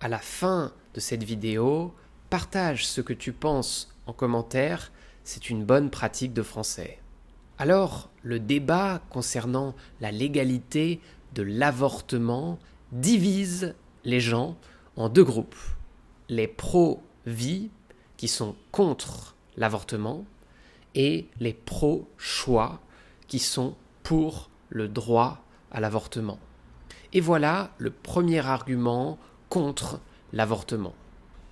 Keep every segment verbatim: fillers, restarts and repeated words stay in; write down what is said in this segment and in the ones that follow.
à la fin de cette vidéo, partage ce que tu penses en commentaire, c'est une bonne pratique de français. Alors, le débat concernant la légalité de l'avortement divise les gens en deux groupes. Les pro-vie, qui sont contre l'avortement, et les pro-choix, qui sont pour le droit à l'avortement. Et voilà le premier argument contre l'avortement.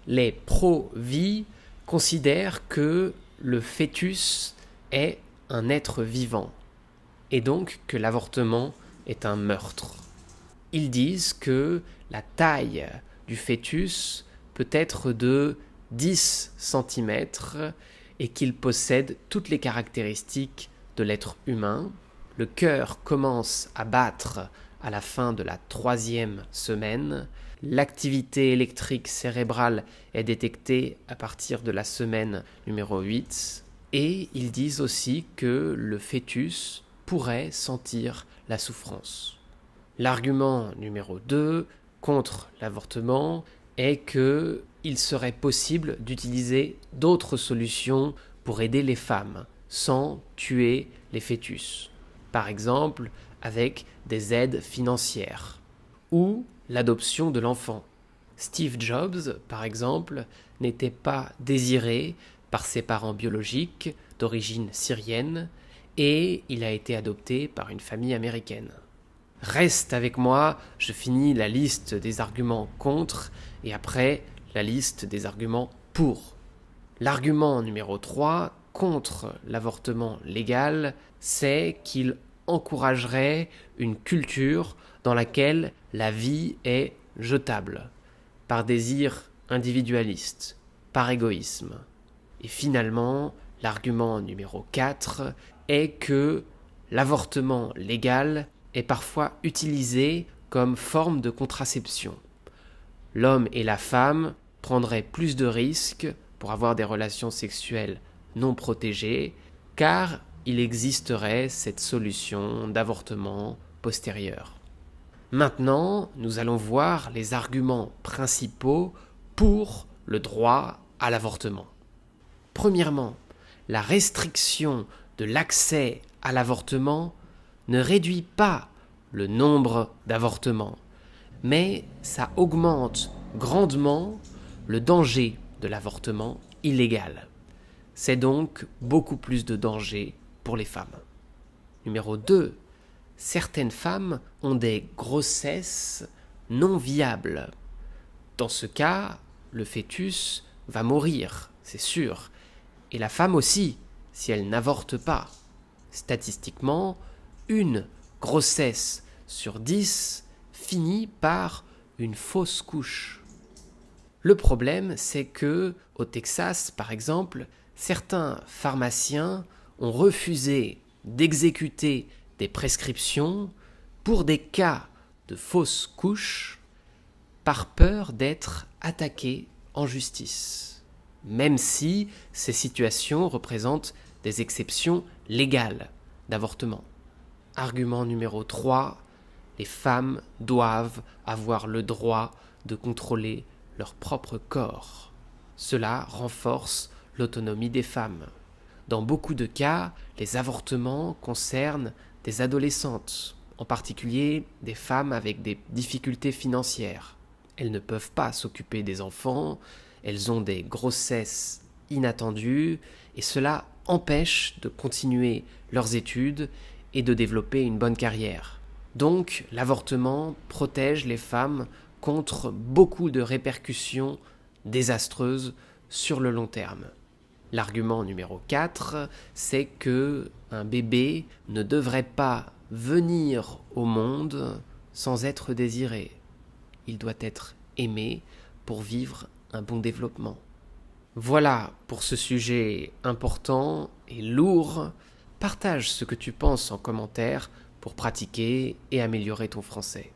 Les pro-vie considèrent que le fœtus est un être vivant, et donc que l'avortement est un meurtre. Ils disent que la taille du fœtus peut être de dix centimètres et qu'il possède toutes les caractéristiques de l'être humain. Le cœur commence à battre à la fin de la troisième semaine. L'activité électrique cérébrale est détectée à partir de la semaine numéro huit. Et ils disent aussi que le fœtus pourrait sentir la souffrance. L'argument numéro deux contre l'avortement est qu'il serait possible d'utiliser d'autres solutions pour aider les femmes sans tuer les fœtus. Par exemple, avec des aides financières ou l'adoption de l'enfant. Steve Jobs, par exemple, n'était pas désiré par ses parents biologiques d'origine syrienne et il a été adopté par une famille américaine. Reste avec moi, je finis la liste des arguments contre et après la liste des arguments pour. L'argument numéro trois contre l'avortement légal, c'est qu'il encouragerait une culture dans laquelle la vie est jetable, par désir individualiste, par égoïsme. Et finalement, l'argument numéro quatre est que l'avortement légal est parfois utilisé comme forme de contraception. L'homme et la femme prendraient plus de risques pour avoir des relations sexuelles non protégées, car il existerait cette solution d'avortement postérieur. Maintenant, nous allons voir les arguments principaux pour le droit à l'avortement. Premièrement, la restriction de l'accès à l'avortement ne réduit pas le nombre d'avortements, mais ça augmente grandement le danger de l'avortement illégal. C'est donc beaucoup plus de danger pour les femmes. Numéro deux, certaines femmes ont des grossesses non viables. Dans ce cas, le fœtus va mourir, c'est sûr. Et la femme aussi, si elle n'avorte pas. Statistiquement, une grossesse sur dix finit par une fausse couche. Le problème, c'est que, au Texas, par exemple, certains pharmaciens ont refusé d'exécuter des prescriptions pour des cas de fausse couche par peur d'être attaqués en justice. Même si ces situations représentent des exceptions légales d'avortement. Argument numéro trois, les femmes doivent avoir le droit de contrôler leur propre corps. Cela renforce l'autonomie des femmes. Dans beaucoup de cas, les avortements concernent des adolescentes, en particulier des femmes avec des difficultés financières. Elles ne peuvent pas s'occuper des enfants, elles ont des grossesses inattendues et cela empêche de continuer leurs études et de développer une bonne carrière. Donc, l'avortement protège les femmes contre beaucoup de répercussions désastreuses sur le long terme. L'argument numéro quatre, c'est que un bébé ne devrait pas venir au monde sans être désiré. Il doit être aimé pour vivre un bon développement. Voilà pour ce sujet important et lourd. Partage ce que tu penses en commentaire pour pratiquer et améliorer ton français.